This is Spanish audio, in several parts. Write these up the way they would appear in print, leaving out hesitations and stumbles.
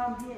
How here?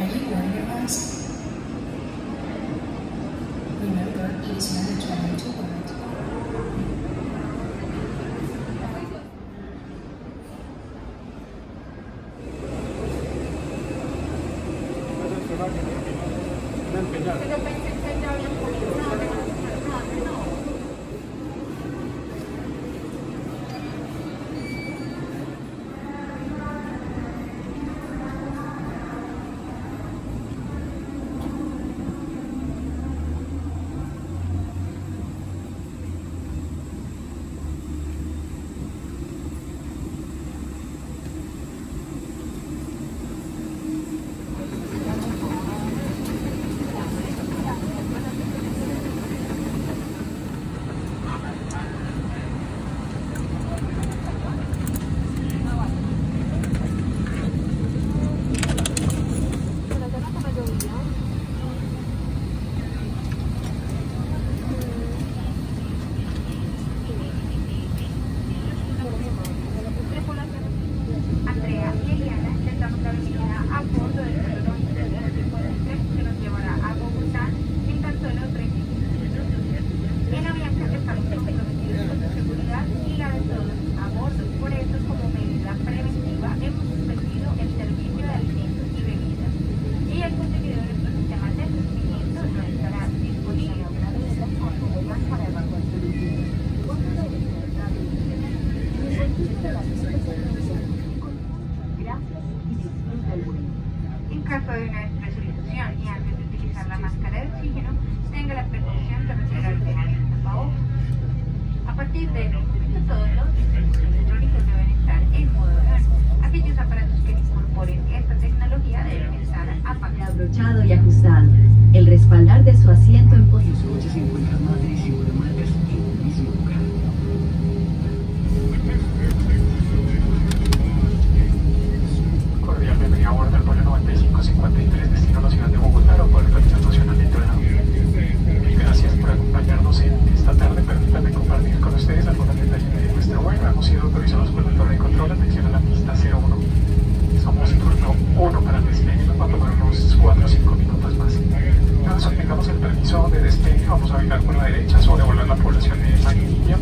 Are you wearing your mask? Remember, it is mandatory to wear it. Y ajustado, el respaldar de su asiento en posición. Cordial bienvenida a bordo del vuelo 9553, destino a la ciudad de Bogotá, aeropuerto internacional de Tunja. Mil gracias por acompañarnos en esta tarde. Permítanme compartir con ustedes algunos detalles de nuestro vuelo. Hemos sido autorizados por el torre de control, atención a la pista 01. Somos turno 1 para el despegue, nos va a tomar unos 4 o 5 minutos más. Entonces obtengamos el permiso de despegue, vamos a virar por la derecha, sobrevolar la población de Manguinilla,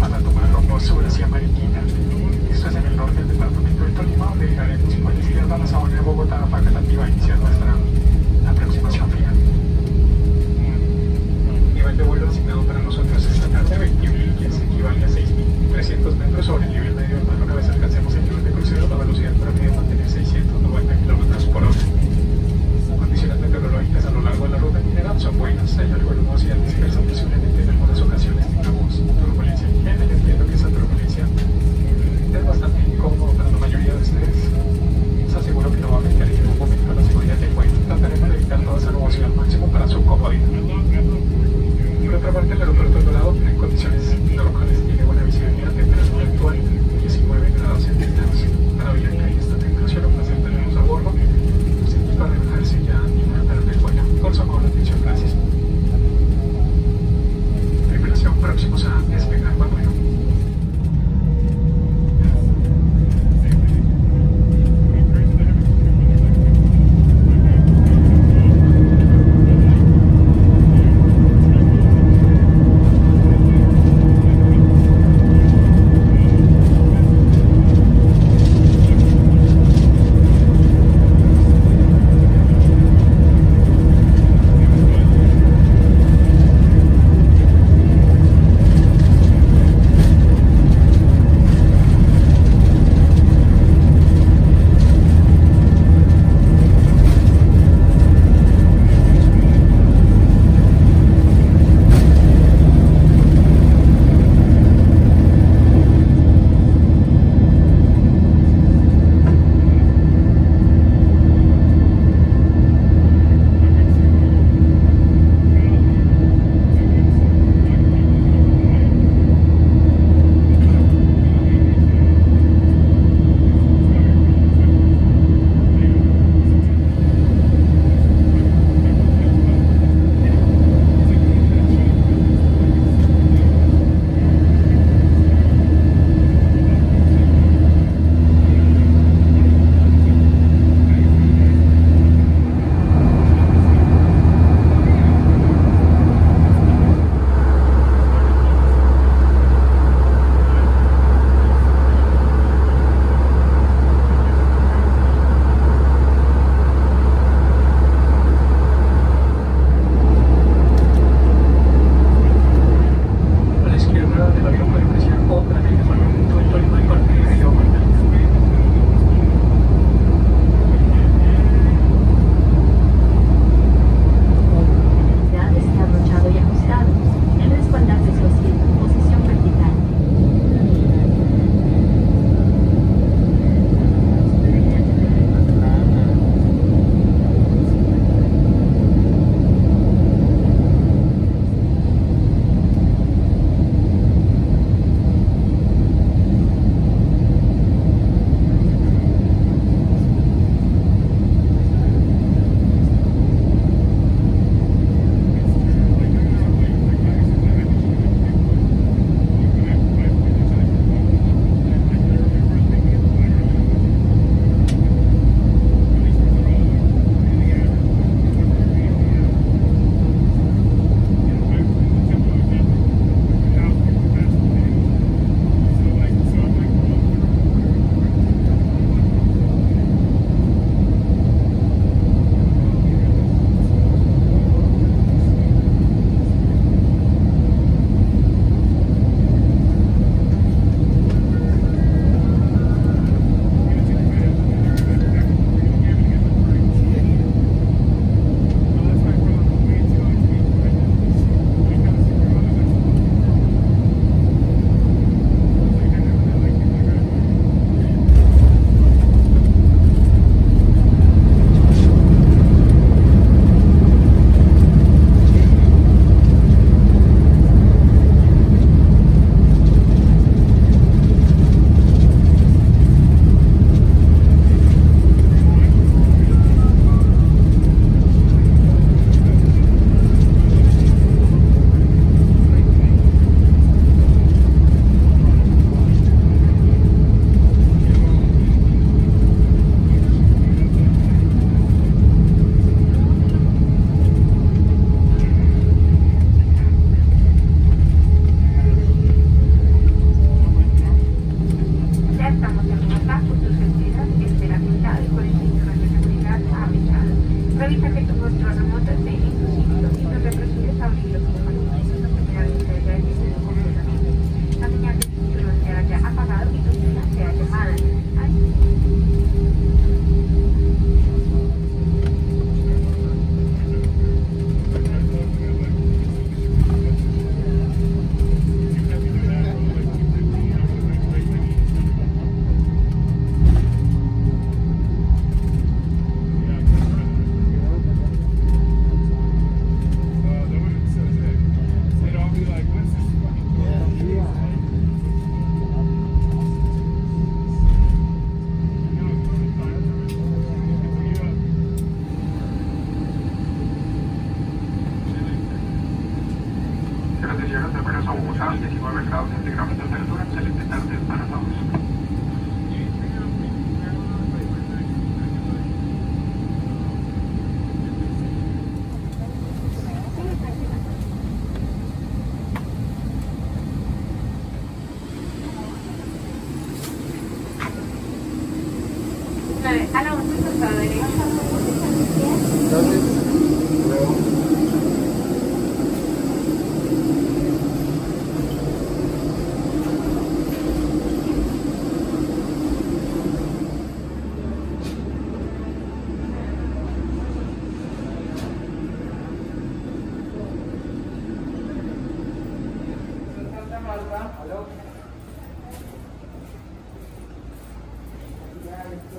Temperatura excelente tarde para todos.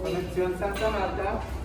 Conexión Santa Marta.